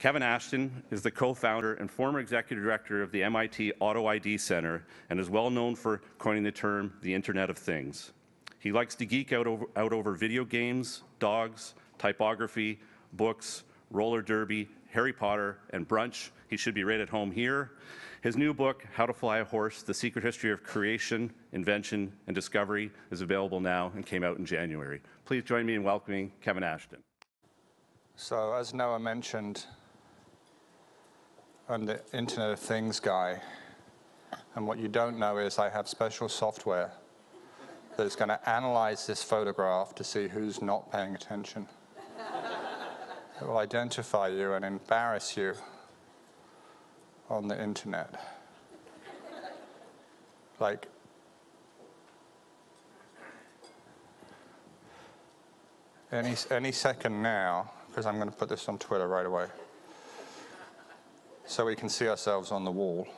Kevin Ashton is the co-founder and former executive director of the MIT Auto ID Center and is well known for coining the term the Internet of Things. He likes to geek out over video games, dogs, typography, books, roller derby, Harry Potter, and brunch. He should be right at home here. His new book, How to Fly a Horse, The Secret History of Creation, Invention, and Discovery, is available now and came out in January. Please join me in welcoming Kevin Ashton. So, as Noah mentioned, I'm the Internet of Things guy, and what you don't know is I have special software that's going to analyze this photograph to see who's not paying attention. It will identify you and embarrass you on the internet. Like, any second now, because I'm going to put this on Twitter right away. So we can see ourselves on the wall.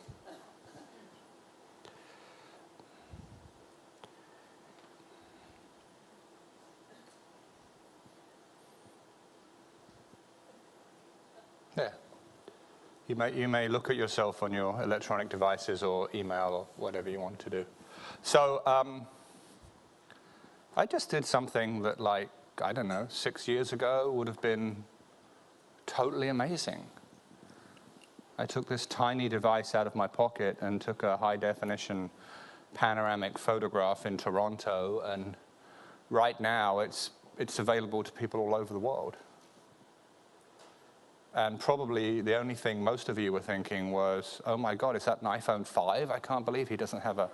There. You may look at yourself on your electronic devices or email or whatever you want to do. So I just did something that, like, I don't know, 6 years ago would have been totally amazing. I took this tiny device out of my pocket and took a high-definition panoramic photograph in Toronto, and right now it's available to people all over the world. And probably the only thing most of you were thinking was, oh my God, is that an iPhone 5? I can't believe he doesn't have an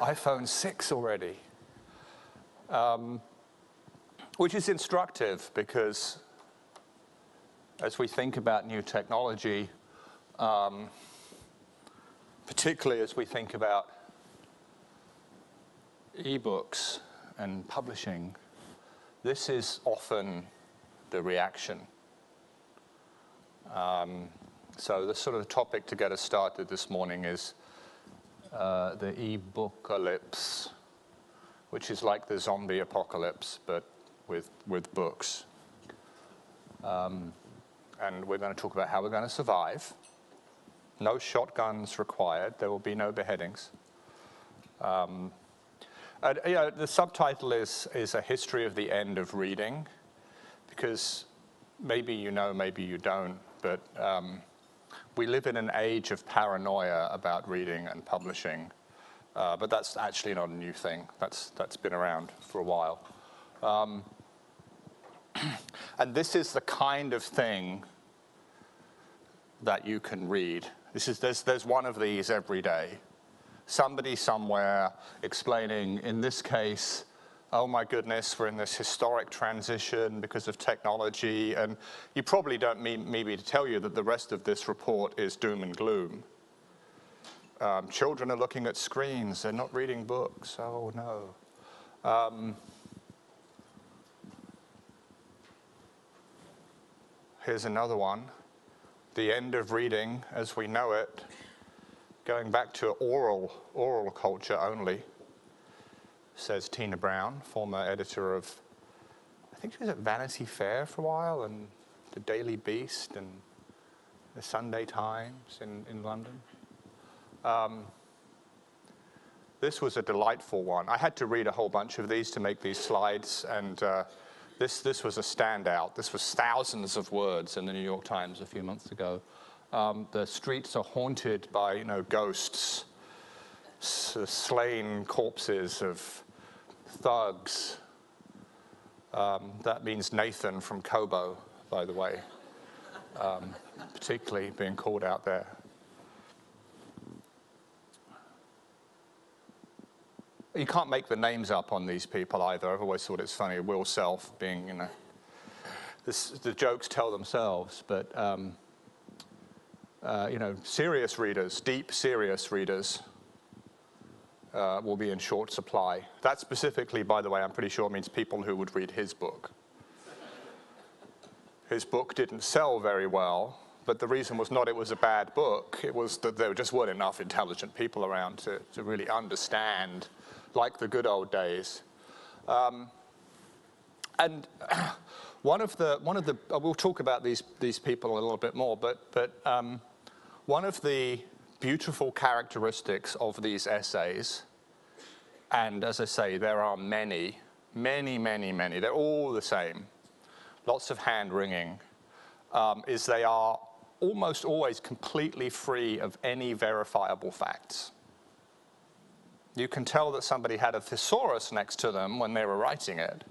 iPhone 6 already. Which is instructive, because as we think about new technology, particularly as we think about ebooks and publishing, this is often the reaction. So the sort of topic to get us started this morning is the ebookalypse, which is like the zombie apocalypse, but with books. And we're going to talk about how we're going to survive. No shotguns required. There will be no beheadings. And, you know, the subtitle is A History of the End of Reading, because maybe you know, maybe you don't, but we live in an age of paranoia about reading and publishing. But that's actually not a new thing. That's been around for a while. And this is the kind of thing that you can read. There's one of these every day. Somebody somewhere explaining, in this case, oh my goodness, we're in this historic transition because of technology. And you probably don't need me to tell you that the rest of this report is doom and gloom. Children are looking at screens. They're not reading books. Oh, no. Here's another one. The end of reading as we know it, going back to oral culture only, says Tina Brown, former editor of, I think she was at Vanity Fair for a while, and the Daily Beast, and the Sunday Times in London. This was a delightful one. I had to read a whole bunch of these to make these slides, and this was a standout. This was thousands of words in the New York Times a few months ago. The streets are haunted by, you know, ghosts, slain corpses of thugs. That means Nathan from Kobo, by the way, particularly being called out there. You can't make the names up on these people either. I've always thought it's funny. Will Self being, you know, the jokes tell themselves. But, you know, serious readers, deep serious readers will be in short supply. That specifically, by the way, I'm pretty sure means people who would read his book. His book didn't sell very well, but the reason was not it was a bad book. It was that there just weren't enough intelligent people around to really understand, like the good old days. And One of the we'll talk about these people a little bit more, but one of the beautiful characteristics of these essays, and as I say, there are many, they're all the same, lots of hand wringing, is they are almost always completely free of any verifiable facts. You can tell that somebody had a thesaurus next to them when they were writing it.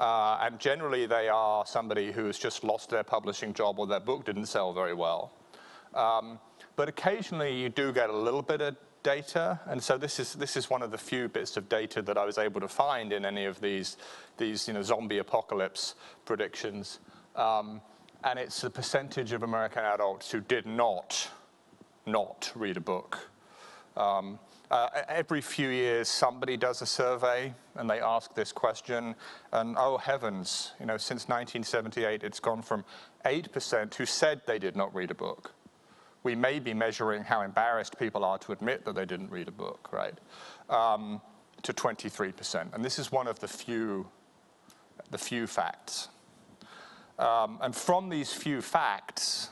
And generally they are somebody who has just lost their publishing job or their book didn't sell very well. But occasionally you do get a little bit of data, and so this is one of the few bits of data that I was able to find in any of these zombie apocalypse predictions. And it's the percentage of American adults who did not read a book. Every few years, somebody does a survey, and they ask this question, and oh heavens, since 1978, it's gone from 8% who said they did not read a book. We may be measuring how embarrassed people are to admit that they didn't read a book, right? To 23%, and this is one of the few facts. And from these few facts,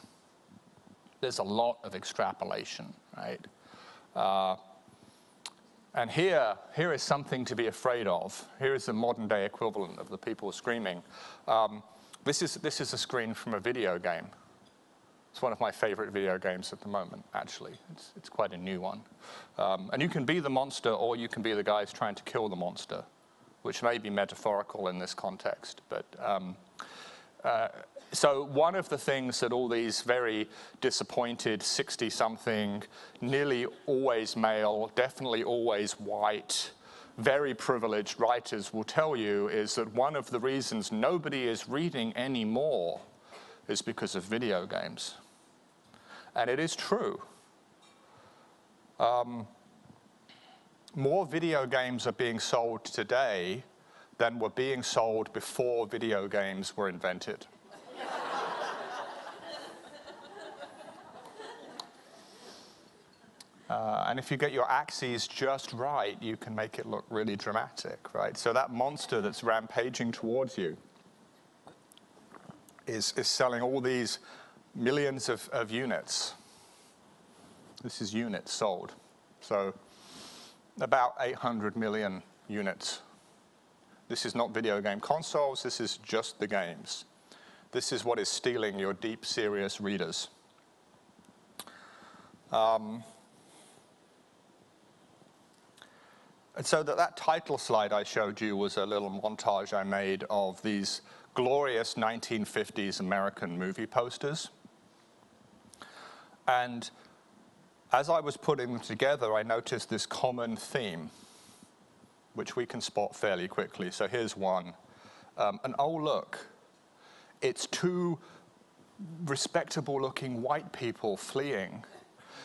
there's a lot of extrapolation, right? And here is something to be afraid of. Here is the modern day equivalent of the people screaming. This is a screen from a video game. It's one of my favorite video games at the moment, actually. It's quite a new one. And you can be the monster, or you can be the guys trying to kill the monster, which may be metaphorical in this context. But so one of the things that all these very disappointed 60-something, nearly always male, definitely always white, very privileged writers will tell you is that one of the reasons nobody is reading anymore is because of video games. And it is true. More video games are being sold today than were being sold before video games were invented. And if you get your axes just right, you can make it look really dramatic, right? So that monster that's rampaging towards you is selling all these millions of units. This is units sold. So about 800 million units. This is not video game consoles, this is just the games. This is what is stealing your deep, serious readers. And so that title slide I showed you was a little montage I made of these glorious 1950s American movie posters. And as I was putting them together, I noticed this common theme, which we can spot fairly quickly. So here's one. And oh look, it's two respectable looking white people fleeing.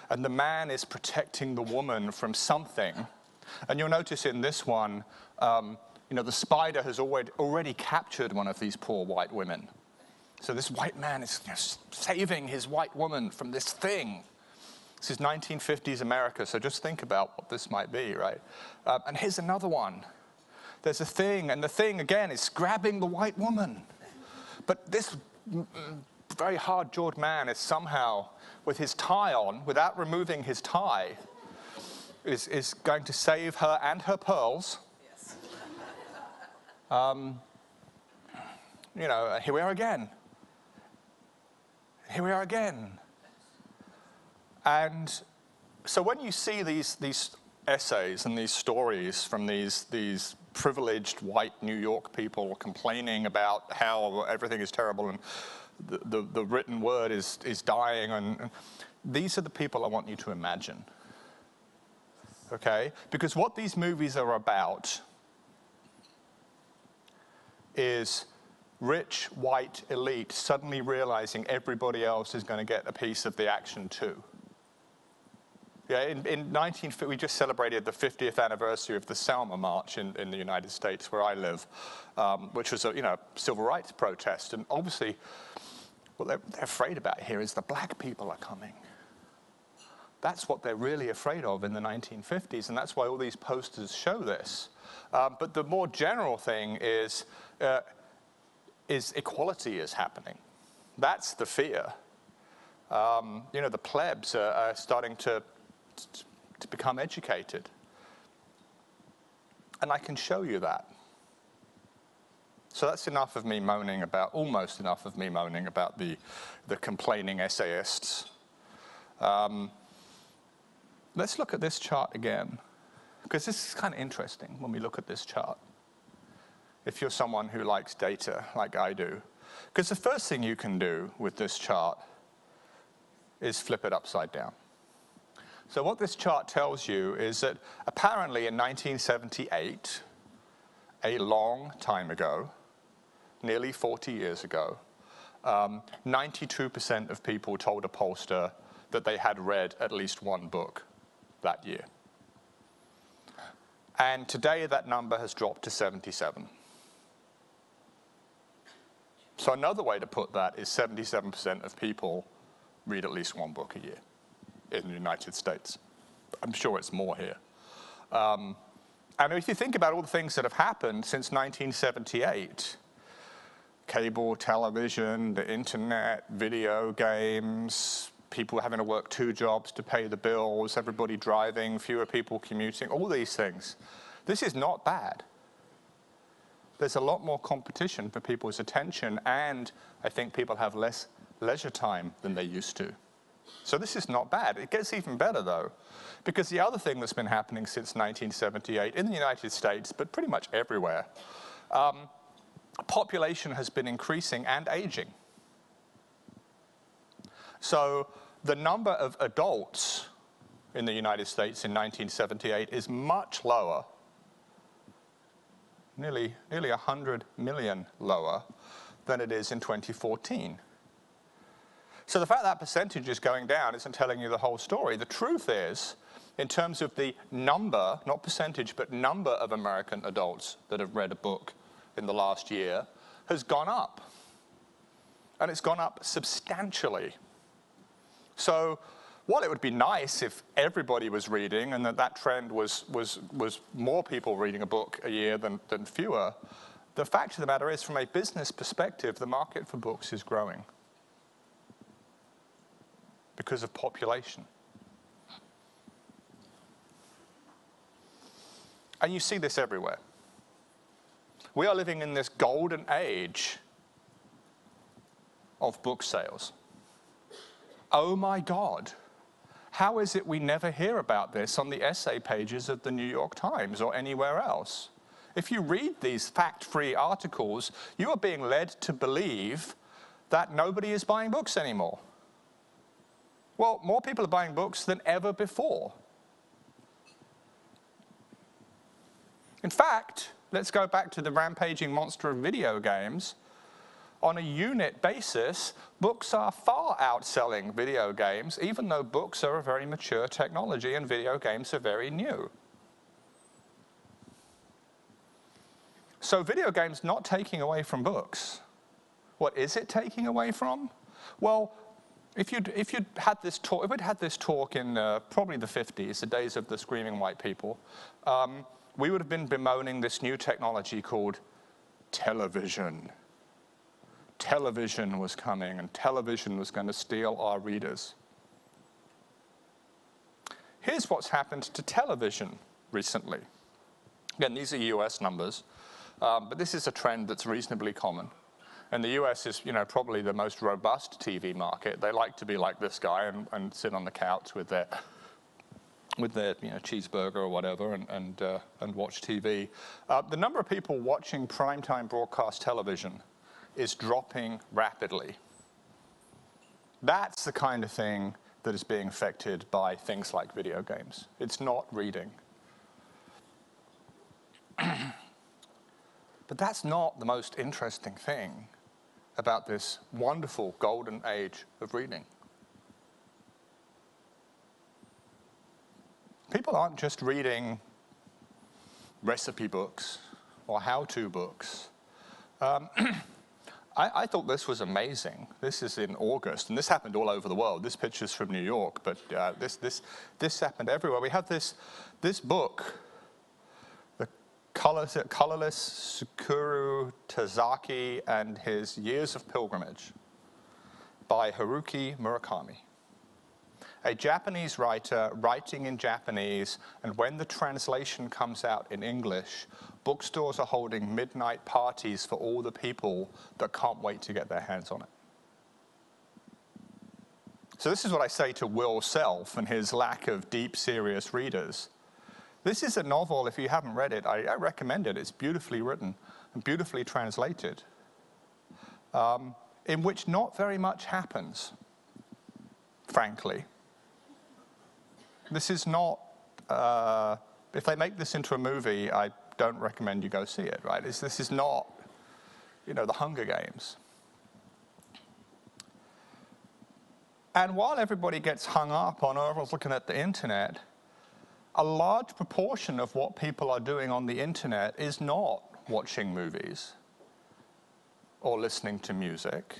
And the man is protecting the woman from something. And you'll notice in this one, the spider has already captured one of these poor white women. So this white man is saving his white woman from this thing. This is 1950s America, so just think about what this might be, right? And here's another one. There's a thing, and the thing, again, is grabbing the white woman. But this very hard-jawed man is somehow, with his tie on, without removing his tie, is going to save her and her pearls. Yes. Here we are again. Here we are again. And so when you see these essays and these stories from these privileged white New York people complaining about how everything is terrible and the written word is dying, and these are the people I want you to imagine, okay? Because what these movies are about is rich, white elite suddenly realizing everybody else is going to get a piece of the action too. Yeah, we just celebrated the 50th anniversary of the Selma March in the United States, where I live, which was a civil rights protest. And obviously, what they're afraid about here is the black people are coming. That's what they're really afraid of in the 1950s, and that's why all these posters show this. But the more general thing is is equality is happening. That's the fear. You know, the plebs are starting to become educated. And I can show you that. So that's enough of me moaning about, almost enough of me moaning about the complaining essayists. Let's look at this chart again, because this is kind of interesting when we look at this chart. If you're someone who likes data, like I do. Because the first thing you can do with this chart is flip it upside down. So what this chart tells you is that apparently in 1978, a long time ago, nearly 40 years ago, 92% of people told a pollster that they had read at least one book that year. And today that number has dropped to 77. So another way to put that is 77% of people read at least one book a year in the United States. I'm sure it's more here. And if you think about all the things that have happened since 1978, cable television, the internet, video games, people having to work two jobs to pay the bills, everybody driving, fewer people commuting, all these things. This is not bad. There's a lot more competition for people's attention, and I think people have less leisure time than they used to. So this is not bad. It gets even better, though, because the other thing that's been happening since 1978 in the United States, but pretty much everywhere, population has been increasing and aging. So the number of adults in the United States in 1978 is much lower, nearly 100 million lower than it is in 2014. So the fact that percentage is going down isn't telling you the whole story. The truth is, in terms of the number, not percentage, but number of American adults that have read a book in the last year has gone up. And it's gone up substantially. So while it would be nice if everybody was reading and that trend was more people reading a book a year than fewer, the fact of the matter is, from a business perspective, the market for books is growing because of population. And you see this everywhere. We are living in this golden age of book sales. Oh my God, how is it we never hear about this on the essay pages of the New York Times or anywhere else? If you read these fact-free articles, you are being led to believe that nobody is buying books anymore. Well, more people are buying books than ever before. In fact, let's go back to the rampaging monster of video games. On a unit basis, books are far outselling video games, even though books are a very mature technology and video games are very new. So video games not taking away from books. What is it taking away from? Well, if we'd had this talk in probably the 50s, the days of the screaming white people, we would have been bemoaning this new technology called television. Television was coming, and television was going to steal our readers. Here's what's happened to television recently. Again, these are US numbers, but this is a trend that's reasonably common. And the US is, you know, probably the most robust TV market. They like to be like this guy and sit on the couch with their you know, cheeseburger or whatever and watch TV. The number of people watching primetime broadcast television is dropping rapidly. That's the kind of thing that is being affected by things like video games. It's not reading. But that's not the most interesting thing about this wonderful golden age of reading. People aren't just reading recipe books or how-to books. I thought this was amazing. This is in August, and this happened all over the world. This picture's from New York, but this happened everywhere. We have this book, the Colorless Sukuru Tazaki and His Years of Pilgrimage by Haruki Murakami. A Japanese writer writing in Japanese, and when the translation comes out in English, bookstores are holding midnight parties for all the people that can't wait to get their hands on it. So this is what I say to Will Self and his lack of deep, serious readers. This is a novel, if you haven't read it, I recommend it. It's beautifully written and beautifully translated, in which not very much happens, frankly. This is not, if they make this into a movie, I don't recommend you go see it, right? This is not, you know, the Hunger Games. And while everybody gets hung up on, oh, everyone's looking at the internet, a large proportion of what people are doing on the internet is not watching movies or listening to music.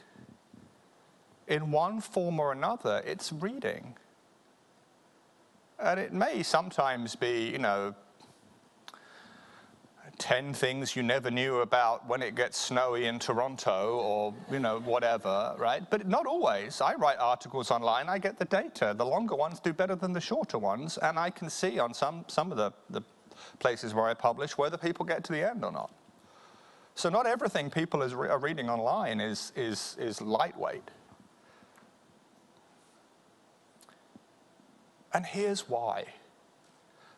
In one form or another, it's reading. And it may sometimes be, you know, 10 things you never knew about when it gets snowy in Toronto or, you know, whatever, right? But not always. I write articles online, I get the data. The longer ones do better than the shorter ones, and I can see on some of the places where I publish whether people get to the end or not. So not everything people are reading online is lightweight. And here's why.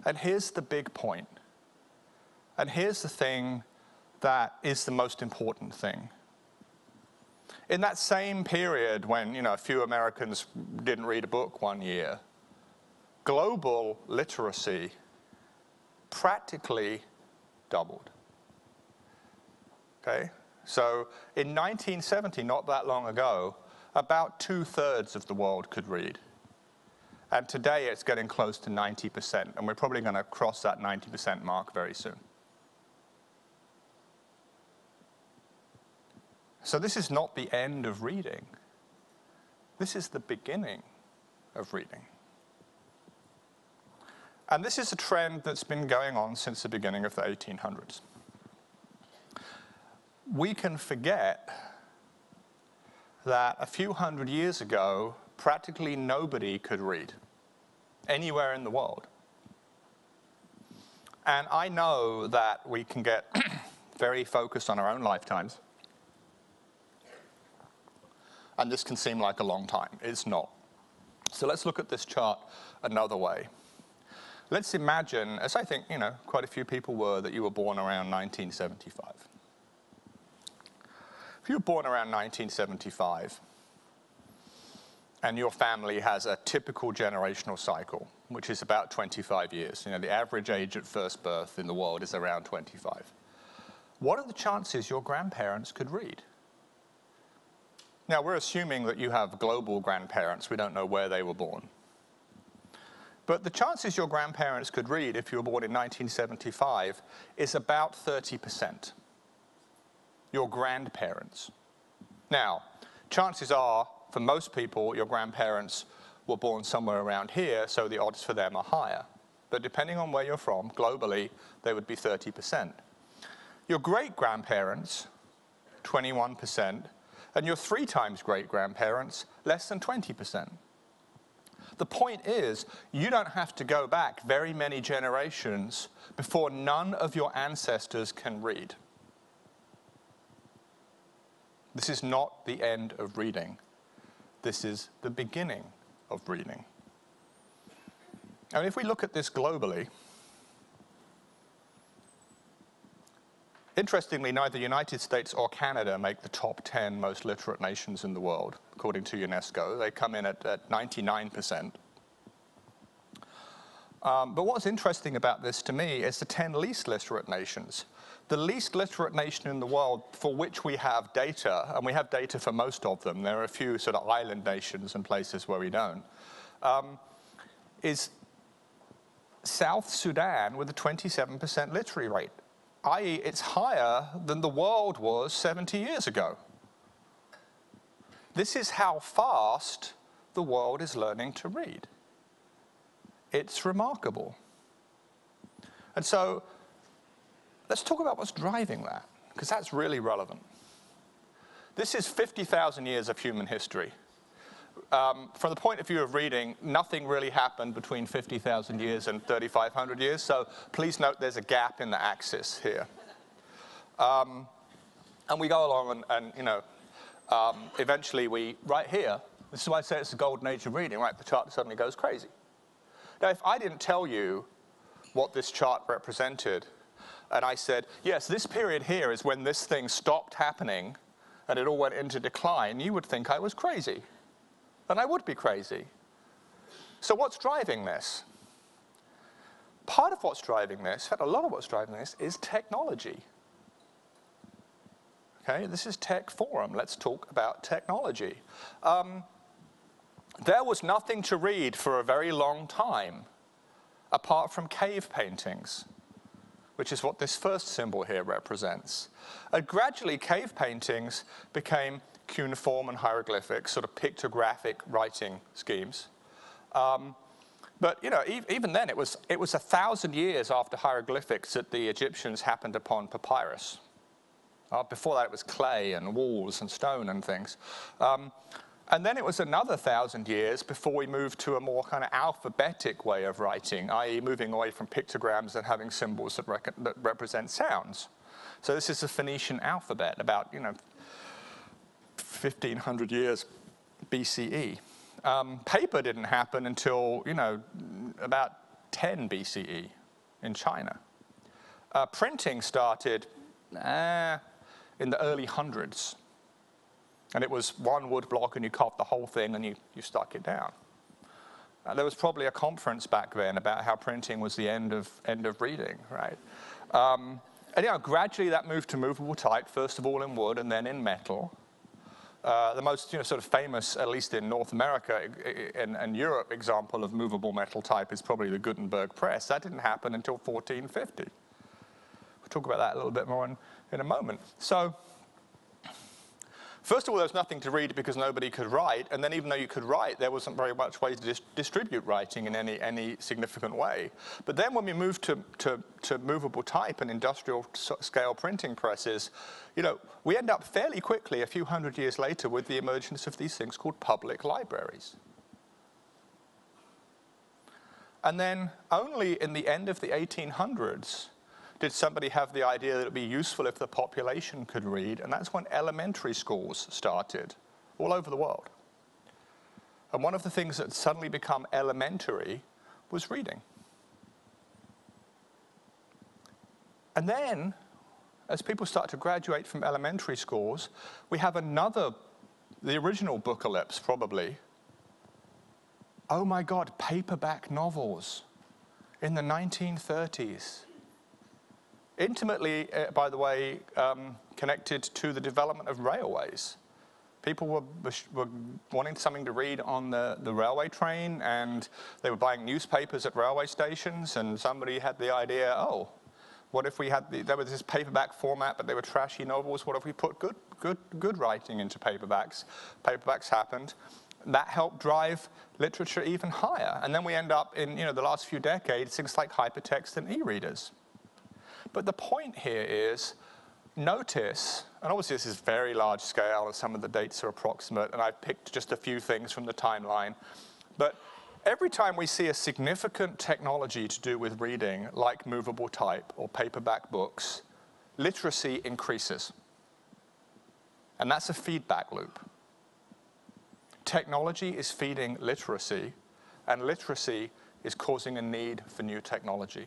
And here's the big point. And here's the thing that is the most important thing. In that same period when, you know, a few Americans didn't read a book one year, global literacy practically doubled. Okay? So in 1970, not that long ago, about 2/3 of the world could read. And today it's getting close to 90%, and we're probably going to cross that 90% mark very soon. So this is not the end of reading. This is the beginning of reading. And this is a trend that's been going on since the beginning of the 1800s. We can forget that a few hundred years ago, practically nobody could read anywhere in the world. And I know that we can get very focused on our own lifetimes. And this can seem like a long time. It's not. So let's look at this chart another way. Let's imagine, as I think, you know, quite a few people were, that you were born around 1975. If you were born around 1975, and your family has a typical generational cycle, which is about 25 years. You know, the average age at first birth in the world is around 25. What are the chances your grandparents could read? Now, we're assuming that you have global grandparents. We don't know where they were born. But the chances your grandparents could read if you were born in 1975 is about 30%. Your grandparents. Now, chances are, for most people, your grandparents were born somewhere around here, so the odds for them are higher. But depending on where you're from, globally, they would be 30%. Your great-grandparents, 21%, and your three times great-grandparents, less than 20%. The point is, you don't have to go back very many generations before none of your ancestors can read. This is not the end of reading. This is the beginning of reading. And if we look at this globally, interestingly, neither the United States or Canada make the top 10 most literate nations in the world, according to UNESCO. They come in at 99%. But what's interesting about this to me is the 10 least literate nations. The least literate nation in the world for which we have data, and we have data for most of them, there are a few sort of island nations and places where we don't, is South Sudan with a 27% literacy rate, i.e. it's higher than the world was 70 years ago. This is how fast the world is learning to read. It's remarkable. And so Let's talk about what's driving that, because that's really relevant. This is 50,000 years of human history. From the point of view of reading, nothing really happened between 50,000 years and 3,500 years, so please note there's a gap in the axis here. And we go along and you know, eventually we, right here, this is why I say it's the golden age of reading, right? The chart suddenly goes crazy. Now, if I didn't tell you what this chart represented, and I said, yes, this period here is when this thing stopped happening and it all went into decline, you would think I was crazy. And I would be crazy. So what's driving this? Part of what's driving this, in fact, a lot of what's driving this is technology. Okay, this is Tech Forum. Let's talk about technology. There was nothing to read for a very long time apart from cave paintings, which is what this first symbol here represents. And gradually, cave paintings became cuneiform and hieroglyphic, sort of pictographic writing schemes. But you know, even then, it was 1,000 years after hieroglyphics that the Egyptians happened upon papyrus. Before that, it was clay and walls and stone and things. And then it was another 1,000 years before we moved to a more kind of alphabetic way of writing, i.e. moving away from pictograms and having symbols that represent sounds. So this is the Phoenician alphabet, about, you know, 1,500 years BCE. Paper didn't happen until, you know, about 10 BCE in China. Printing started in the early hundreds. And it was one wood block and you carved the whole thing and you stuck it down. There was probably a conference back then about how printing was the end of reading, right? And you know, gradually that moved to movable type, first of all in wood and then in metal. The most sort of famous, at least in North America and Europe, example of movable metal type is probably the Gutenberg Press. That didn't happen until 1450. We'll talk about that a little bit more in a moment. So, first of all, there was nothing to read because nobody could write, and then even though you could write, there wasn't very much ways to distribute writing in any significant way. But then when we moved to movable type and industrial scale printing presses, you know, we end up fairly quickly, a few hundred years later, with the emergence of these things called public libraries. And then only in the end of the 1800s, did somebody have the idea that it would be useful if the population could read, and that's when elementary schools started all over the world. And one of the things that suddenly become elementary was reading. And then, as people start to graduate from elementary schools, we have another, the original bookalypse probably. Oh my God, paperback novels in the 1930s. Intimately, by the way, connected to the development of railways. People were wanting something to read on the railway train, and they were buying newspapers at railway stations, and somebody had the idea, oh, what if we had, there was this paperback format, but they were trashy novels, what if we put good writing into paperbacks? Paperbacks happened. That helped drive literature even higher. And then we end up in the last few decades, things like hypertext and e-readers. But the point here is, notice, and obviously this is very large scale and some of the dates are approximate, and I've picked just a few things from the timeline, but every time we see a significant technology to do with reading, like movable type or paperback books, literacy increases. And that's a feedback loop. Technology is feeding literacy, and literacy is causing a need for new technology.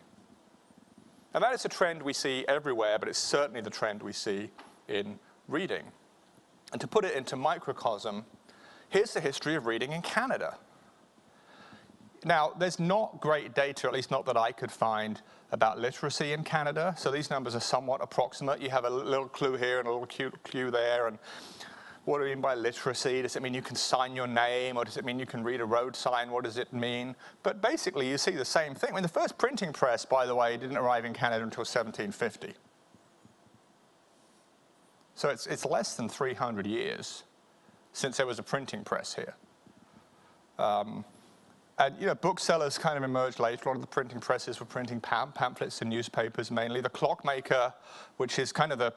And that is a trend we see everywhere, but it's certainly the trend we see in reading. And to put it into microcosm, here's the history of reading in Canada. Now, there's not great data, at least not that I could find, about literacy in Canada, so these numbers are somewhat approximate. You have a little clue here and a little clue there, and what do we mean by literacy? Does it mean you can sign your name, or does it mean you can read a road sign? What does it mean? But basically, you see the same thing. I mean, the first printing press, by the way, didn't arrive in Canada until 1750. So it's less than 300 years since there was a printing press here. And, you know, booksellers kind of emerged later. A lot of the printing presses were printing pamphlets and newspapers mainly. The clockmaker, which is kind of the,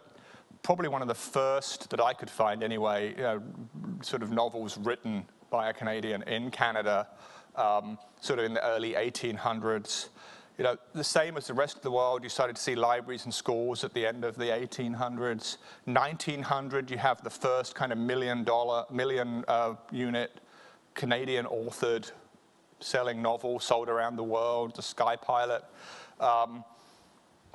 probably one of the first that I could find anyway, you know, sort of novels written by a Canadian in Canada, sort of in the early 1800s. You know, the same as the rest of the world, you started to see libraries and schools at the end of the 1800s. 1900, you have the first kind of million unit Canadian authored selling novel sold around the world, The Sky Pilot.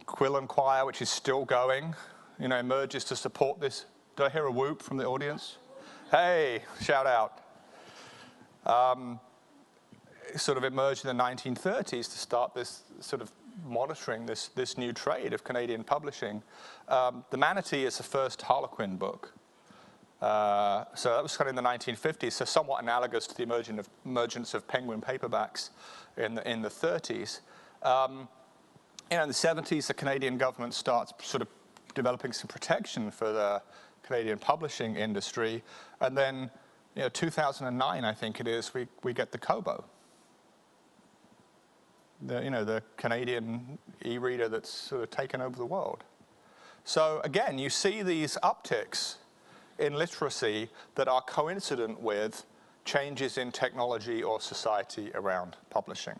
Quill and Quire, which is still going, you know, emerges to support this. Did I hear a whoop from the audience? Hey, shout out. Sort of emerged in the 1930s to start this sort of monitoring this new trade of Canadian publishing. The Manatee is the first Harlequin book. So that was kind of in the 1950s, so somewhat analogous to the emergence of Penguin paperbacks in the 30s. You know, in the 70s, the Canadian government starts sort of developing some protection for the Canadian publishing industry. And then, you know, 2009, I think it is, we get the Kobo. You know, the Canadian e-reader that's sort of taken over the world. So again, you see these upticks in literacy that are coincident with changes in technology or society around publishing.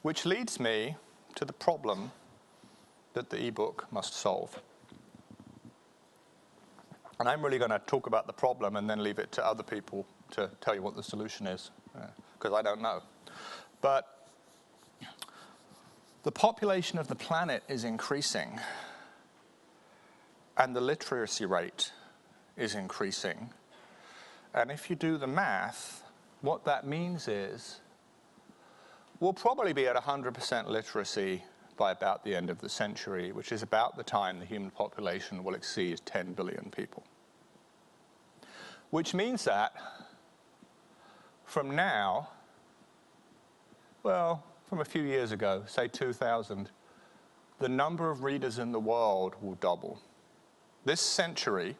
Which leads me to the problem that the e-book must solve. And I'm really going to talk about the problem and then leave it to other people to tell you what the solution is, because I don't know. But the population of the planet is increasing, and the literacy rate is increasing. And if you do the math, what that means is we'll probably be at 100% literacy by about the end of the century, which is about the time the human population will exceed 10 billion people. Which means that from now, well, from a few years ago, say 2000, the number of readers in the world will double. This century,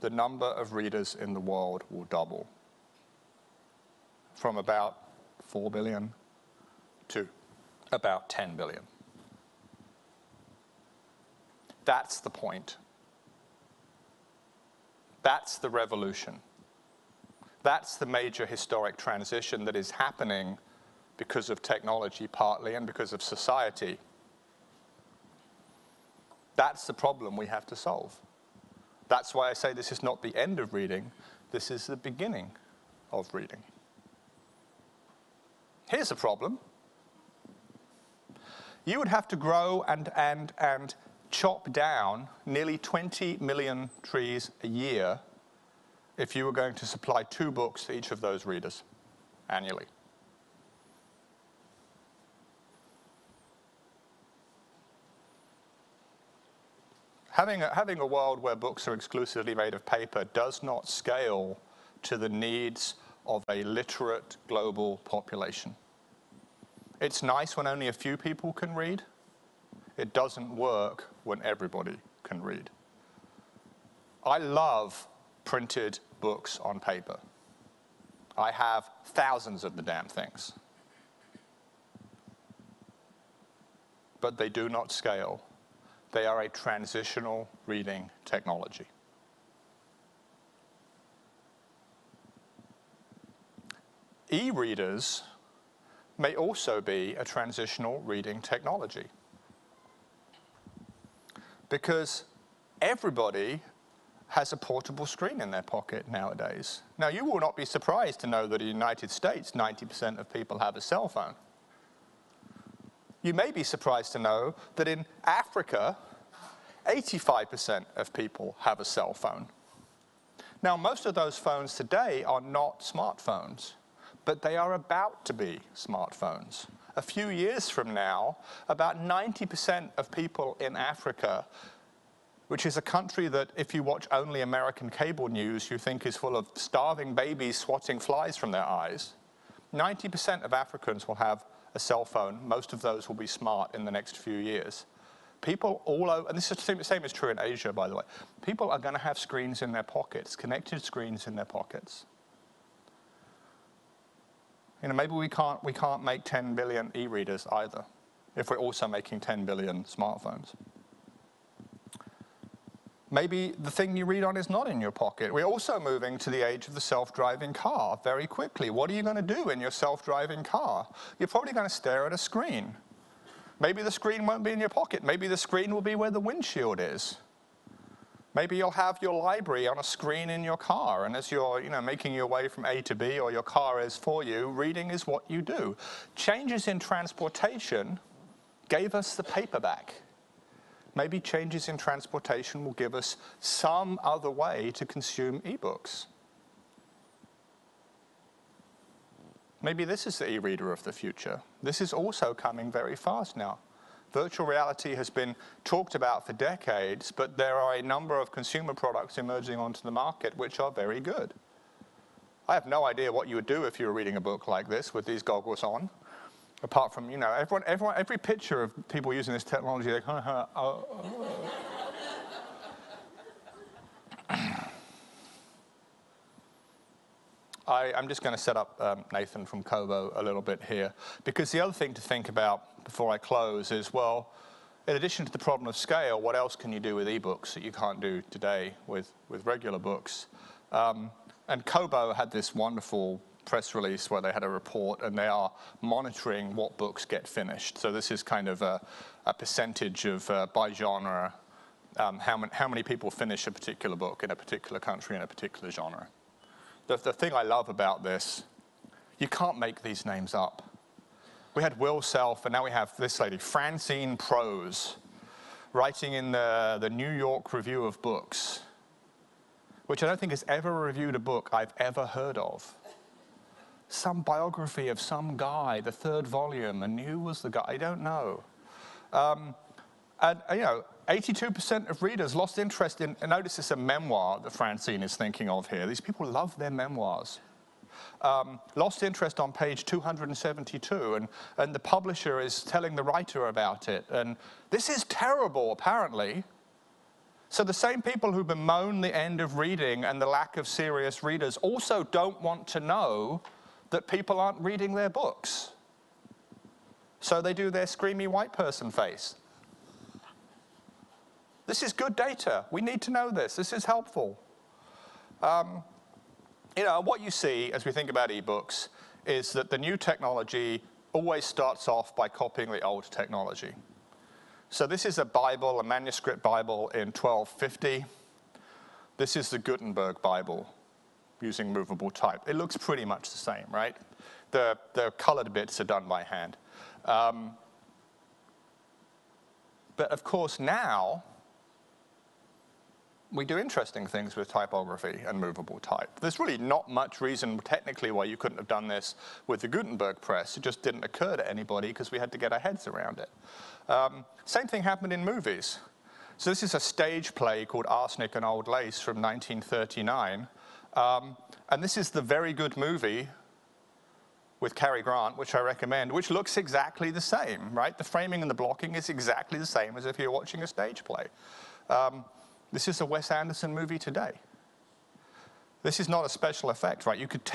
the number of readers in the world will double from about 4 billion to about 10 billion. That's the point. That's the revolution. That's the major historic transition that is happening because of technology partly and because of society. That's the problem we have to solve. That's why I say this is not the end of reading, this is the beginning of reading. Here's the problem. You would have to grow and chop down nearly 20 million trees a year if you were going to supply 2 books to each of those readers annually. Having a world where books are exclusively made of paper does not scale to the needs of a literate global population. It's nice when only a few people can read. It doesn't work when everybody can read. I love printed books on paper. I have thousands of the damn things. But they do not scale. They are a transitional reading technology. E-readers may also be a transitional reading technology, because everybody has a portable screen in their pocket nowadays. Now, you will not be surprised to know that in the United States, 90% of people have a cell phone. You may be surprised to know that in Africa, 85% of people have a cell phone. Now, most of those phones today are not smartphones, but they are about to be smartphones. A few years from now, about 90% of people in Africa, which is a country that if you watch only American cable news, you think is full of starving babies swatting flies from their eyes. 90% of Africans will have a cell phone. Most of those will be smart in the next few years. People all over, and this is the same is true in Asia, by the way, people are going to have screens in their pockets, connected screens in their pockets. You know, maybe we can't make 10 billion e-readers either, if we're also making 10 billion smartphones. Maybe the thing you read on is not in your pocket. We're also moving to the age of the self-driving car very quickly. What are you going to do in your self-driving car? You're probably going to stare at a screen. Maybe the screen won't be in your pocket. Maybe the screen will be where the windshield is. Maybe you'll have your library on a screen in your car, and as you're making your way from A to B, or your car is for you, reading is what you do. Changes in transportation gave us the paperback. Maybe changes in transportation will give us some other way to consume e-books. Maybe this is the e-reader of the future. This is also coming very fast now. Virtual reality has been talked about for decades, but there are a number of consumer products emerging onto the market which are very good. I have no idea what you would do if you were reading a book like this with these goggles on. Apart from, every picture of people using this technology, they're kind of, I'm just going to set up Nathan from Kobo a little bit here, because the other thing to think about before I close is, well, in addition to the problem of scale, what else can you do with e-books that you can't do today with regular books? And Kobo had this wonderful press release where they had a report, and they are monitoring what books get finished. So this is kind of a percentage of by genre, how many people finish a particular book in a particular country in a particular genre. The thing I love about this, you can't make these names up. We had Will Self, and now we have this lady, Francine Prose, writing in the New York Review of Books, which I don't think has ever reviewed a book I've ever heard of. Some biography of some guy, the third volume, and who was the guy? I don't know. 82% of readers lost interest in, and notice it's a memoir that Francine is thinking of here. These people love their memoirs. Lost interest on page 272, and the publisher is telling the writer about it. And this is terrible, apparently. So the same people who bemoan the end of reading and the lack of serious readers also don't want to know that people aren't reading their books. So they do their screamy white person face. This is good data. We need to know this. This is helpful. What you see as we think about e-books is that the new technology always starts off by copying the old technology. So this is a Bible, a manuscript Bible in 1250. This is the Gutenberg Bible, using movable type. It looks pretty much the same, right? The colored bits are done by hand. But of course now, we do interesting things with typography and movable type. There's really not much reason technically why you couldn't have done this with the Gutenberg Press. It just didn't occur to anybody because we had to get our heads around it. Same thing happened in movies. So this is a stage play called Arsenic and Old Lace from 1939. And this is the very good movie with Cary Grant, which I recommend, which looks exactly the same, right? The framing and the blocking is exactly the same as if you're watching a stage play. This is a Wes Anderson movie today. This is not a special effect, right? You could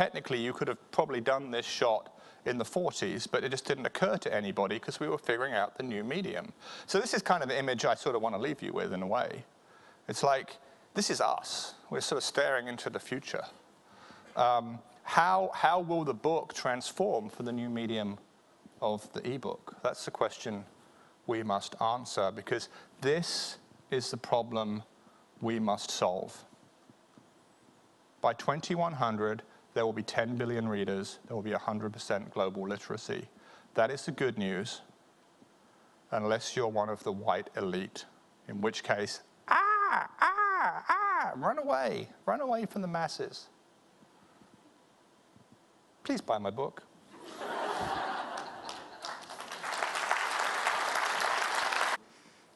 have probably done this shot in the 40s, but it just didn't occur to anybody because we were figuring out the new medium. So this is kind of the image I sort of want to leave you with in a way. It's like, this is us. We're sort of staring into the future. How will the book transform for the new medium of the e-book? That's the question we must answer, because this is the problem we must solve. By 2100, there will be 10 billion readers. There will be 100% global literacy. That is the good news, unless you're one of the white elite, in which case, run away from the masses. Please buy my book.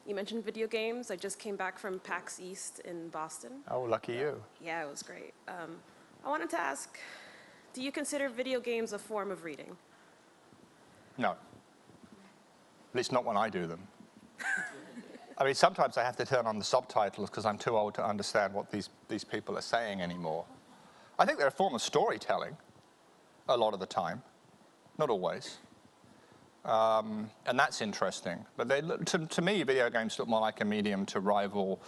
You mentioned video games. I just came back from PAX East in Boston. Oh, lucky you. Yeah, it was great. I wanted to ask, do you consider video games a form of reading? No. At least not when I do them. I mean, sometimes I have to turn on the subtitles because I'm too old to understand what these people are saying anymore. I think they're a form of storytelling a lot of the time, not always. And that's interesting. But they look, to me, video games look more like a medium to rival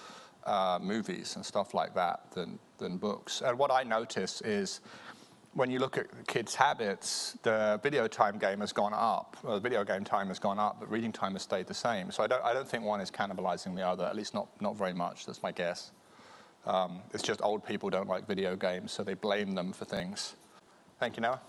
movies and stuff like that than books. And what I notice is when you look at kids' habits, the video game time has gone up, but reading time has stayed the same. So I don't think one is cannibalizing the other, at least not very much, that's my guess. It's just old people don't like video games, so they blame them for things. Thank you, Noah.